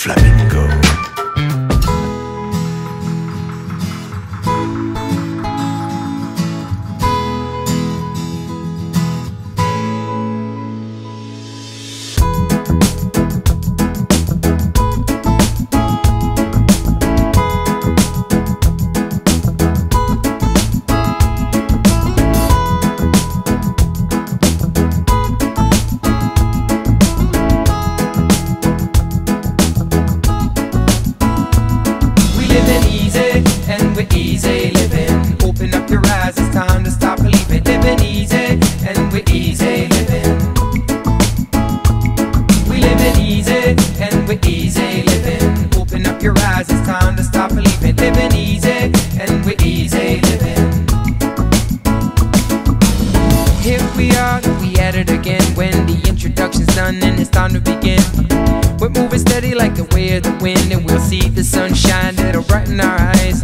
flamenco. Easy living, open up your eyes, it's time to stop believing. Living easy, and we're easy living. We living easy, and we're easy living. Open up your eyes, it's time to stop believing. Living easy, and we're easy living. Here we are, we at it again. When the introduction's done and it's time to begin, we're moving steady like the way of the wind, and we'll see the sunshine that'll brighten our eyes.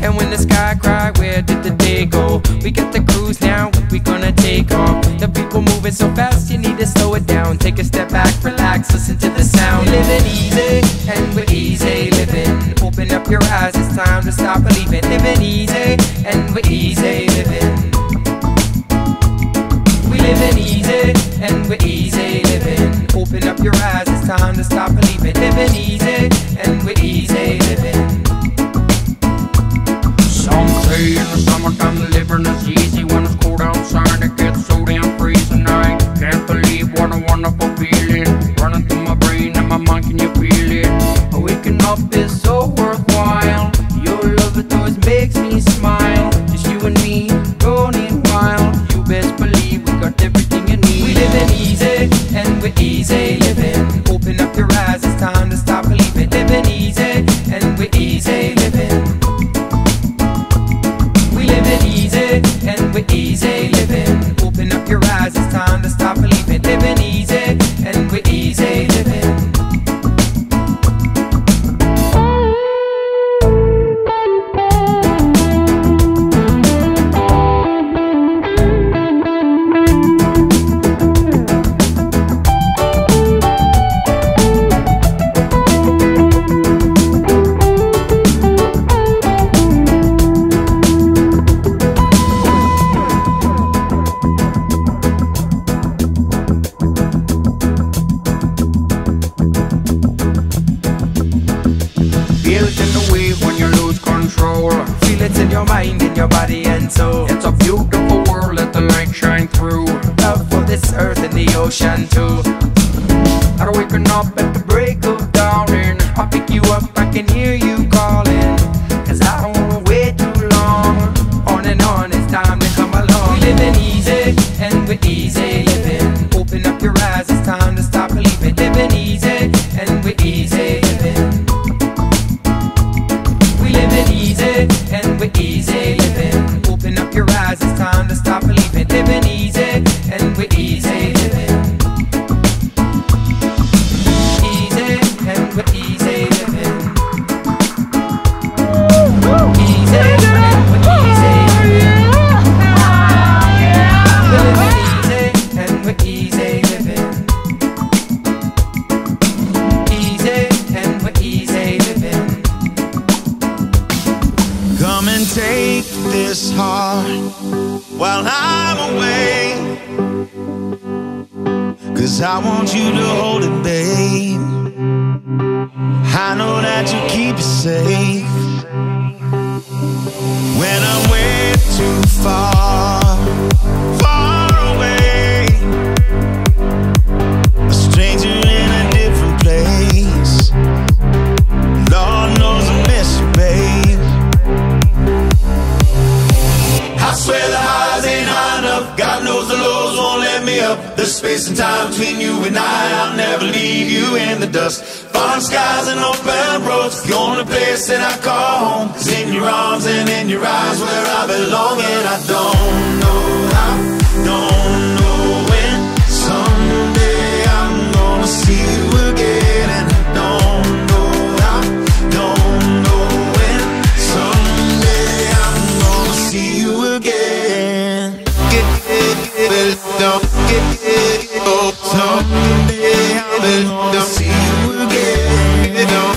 And when the sky cried, where did the day go? We got the cruise now, we gonna take off. The people moving so fast, you need to slow it down. Take a step back, relax, listen to the sound. Living easy, and we're easy living. Open up your eyes, it's time to stop believing. Living easy, and we're easy living. We living easy, and we're easy living. Open up your eyes, it's time to stop believing. Living easy, and we're easy living. In the summertime, the living is easy. When it's cold outside, it gets so damn freezing. I can't believe what a wonderful feeling running through my brain and my mind. Can you feel it? Waking up is so worthwhile. Your love it always makes me smile. Just you and me, running wild. You best believe we got everything you need. We living easy, and we're easy living. Open up your eyes, it's time to stop believing. Living easy, and we're easy living. And we're easy living. Open up your eyes, it's time to stop believing. Living easy, and we're easy living. Feel it in your mind, in your body and soul. It's a beautiful world, let the light shine through. Love for this earth and the ocean too. I'm waking up at the break of dawn, and I'll pick you up, I can hear you calling. Cause I don't wanna wait too long. On and on, it's time to come along. We living easy, and we're easy living. Open up your eyes, it's time to stop believing. Living easy, and we're easy living. And we're easy living. Open up your eyes, it's time to stop believing. Living easy, and we're easy living. Easy, and we're easy living. Easy, and we're easy living. Easy, and we're easy living. Easy, and we're easy living. Come and take this heart while I'm away, cause I want you to hold it, babe. I know that you keep it safe. When I'm way too far, far away, a stranger in a different place, Lord knows I miss you, babe. I swear the highs ain't high enough. God knows the lows won't let me up. The space and time between you and I'll never leave you in the dust. Foreign skies and open roads, the only place that I call home is in your arms and in your eyes where I belong. And I don't know how, don't know when. Someday I'm gonna see you again. And I don't know how, don't know when. Someday I'm gonna see you again. Don't get it, oh, someday I will see you again.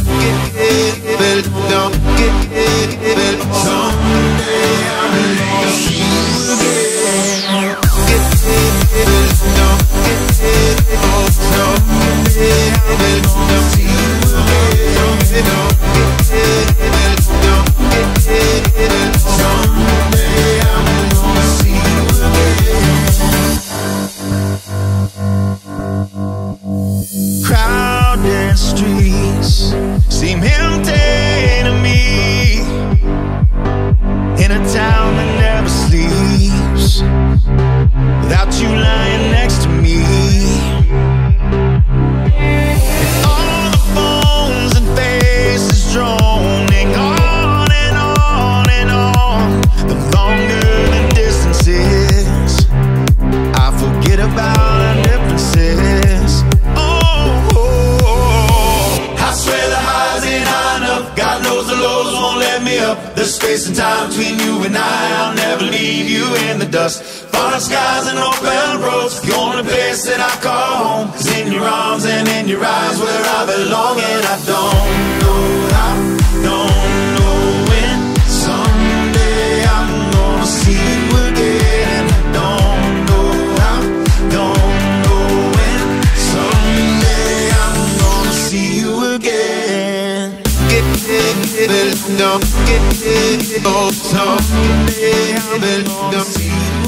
Crowded streets seem empty to me, in a town that never sleeps without you lying next to me. And all the phones and faces droning on and on and on. The longer the distance is, I forget about our differences. The space and time between you and I'll never leave you in the dust. Falling skies and open roads, the only place that I call home is in your arms and in your eyes where I belong. And I don't know, I don't know when someday I'm gonna see you again. I don't know, I don't know when someday I'm gonna see you again. Get it, no, get it, oh, someday I belong to you.